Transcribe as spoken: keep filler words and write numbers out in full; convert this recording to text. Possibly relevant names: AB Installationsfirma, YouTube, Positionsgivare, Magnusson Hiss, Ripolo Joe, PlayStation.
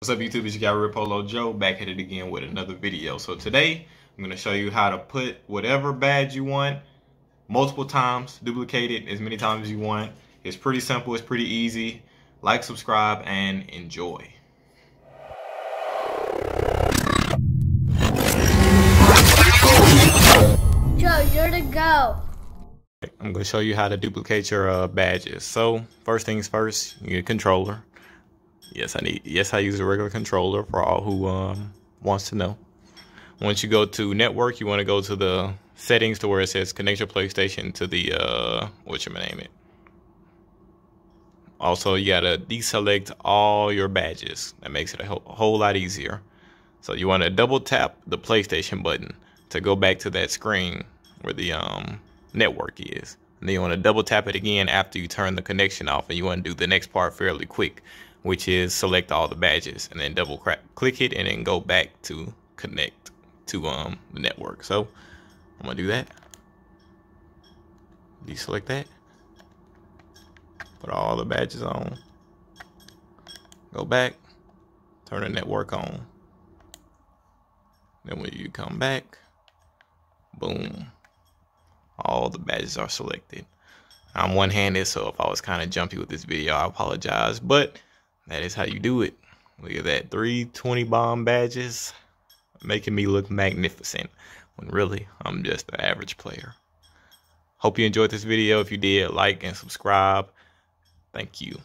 What's up YouTube, it's your guy Ripolo Joe, back at it again with another video. So today, I'm going to show you how to put whatever badge you want, multiple times, duplicate it as many times as you want. It's pretty simple, it's pretty easy. Like, subscribe, and enjoy. Joe, you're the go. I'm going to show you how to duplicate your uh, badges. So, first things first, you get a controller. Yes, I need. Yes, I use a regular controller for all who um, wants to know. Once you go to network, you want to go to the settings to where it says connect your PlayStation to the uh, what you name it. Also, you gotta deselect all your badges. That makes it a whole, whole lot easier. So you want to double tap the PlayStation button to go back to that screen where the um, network is. And then you want to double tap it again after you turn the connection off, and you want to do the next part fairly quick, which is select all the badges and then double click it and then go back to connect to um, the network. So I'm gonna do that. Deselect that. Put all the badges on. Go back. Turn the network on. Then when you come back, boom. All the badges are selected. I'm one-handed, so if I was kind of jumpy with this video, I apologize, but that is how you do it. Look at that, three twenty bomb badges, making me look magnificent, when really, I'm just an average player. Hope you enjoyed this video. If you did, like and subscribe. Thank you.